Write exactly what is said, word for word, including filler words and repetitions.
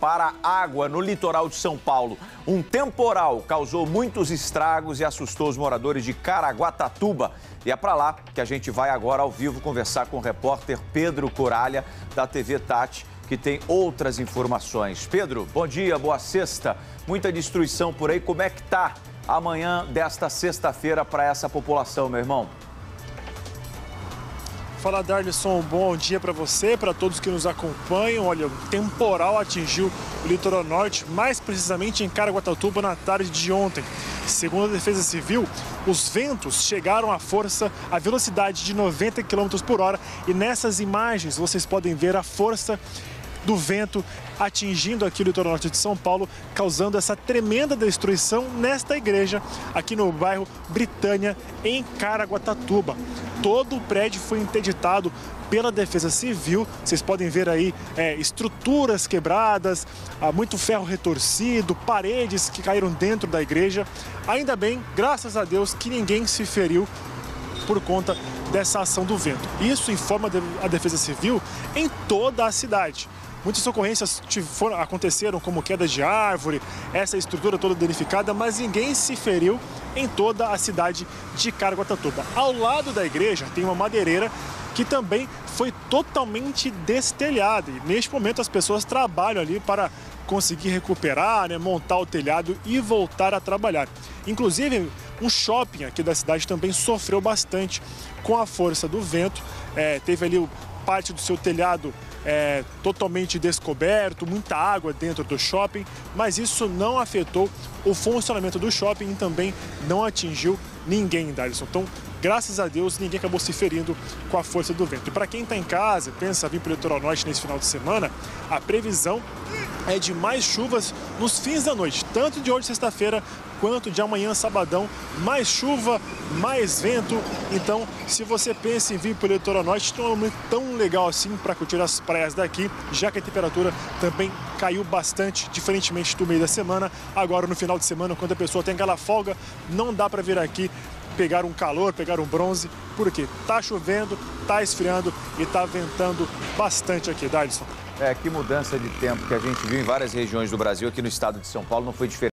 para água no litoral de São Paulo. Um temporal causou muitos estragos e assustou os moradores de Caraguatatuba. E é para lá que a gente vai agora ao vivo conversar com o repórter Pedro Corália, da T V Tati, que tem outras informações. Pedro, bom dia, boa sexta. Muita destruição por aí. Como é que tá amanhã desta sexta-feira para essa população, meu irmão? Fala, Darlison, bom dia para você, para todos que nos acompanham. Olha, o temporal atingiu o litoral norte, mais precisamente em Caraguatatuba, na tarde de ontem. Segundo a Defesa Civil, os ventos chegaram à força, à velocidade de noventa quilômetros por hora. E nessas imagens vocês podem ver a força do vento atingindo aqui o litoral norte de São Paulo, causando essa tremenda destruição nesta igreja, aqui no bairro Britânia, em Caraguatatuba. Todo o prédio foi interditado pela Defesa Civil. Vocês podem ver aí é, estruturas quebradas, muito ferro retorcido, paredes que caíram dentro da igreja. Ainda bem, graças a Deus, que ninguém se feriu por conta dessa ação do vento. Isso informa a Defesa Civil em toda a cidade. Muitas ocorrências foram, aconteceram, como queda de árvore, essa estrutura toda danificada, mas ninguém se feriu em toda a cidade de Caraguatatuba. Ao lado da igreja tem uma madeireira que também foi totalmente destelhada. E neste momento as pessoas trabalham ali para conseguir recuperar, né, montar o telhado e voltar a trabalhar. Inclusive, um shopping aqui da cidade também sofreu bastante com a força do vento. É, teve ali parte do seu telhado É, totalmente descoberto, muita água dentro do shopping, mas isso não afetou o funcionamento do shopping e também não atingiu ninguém, Darlison. Então, graças a Deus, ninguém acabou se ferindo com a força do vento. E para quem está em casa e pensa vir para o litoral norte nesse final de semana, a previsão é de mais chuvas nos fins da noite, tanto de hoje, sexta-feira, quanto de amanhã, sabadão. Mais chuva, mais vento. Então, se você pensa em vir para o litoral norte, não é um momento tão legal assim para curtir as praias daqui, já que a temperatura também caiu bastante, diferentemente do meio da semana. Agora, no final de semana, quando a pessoa tem aquela folga, não dá para vir aqui pegar um calor, pegar um bronze, porque tá chovendo, tá esfriando e tá ventando bastante aqui, Darlison. É, que mudança de tempo que a gente viu em várias regiões do Brasil. Aqui no estado de São Paulo não foi diferente.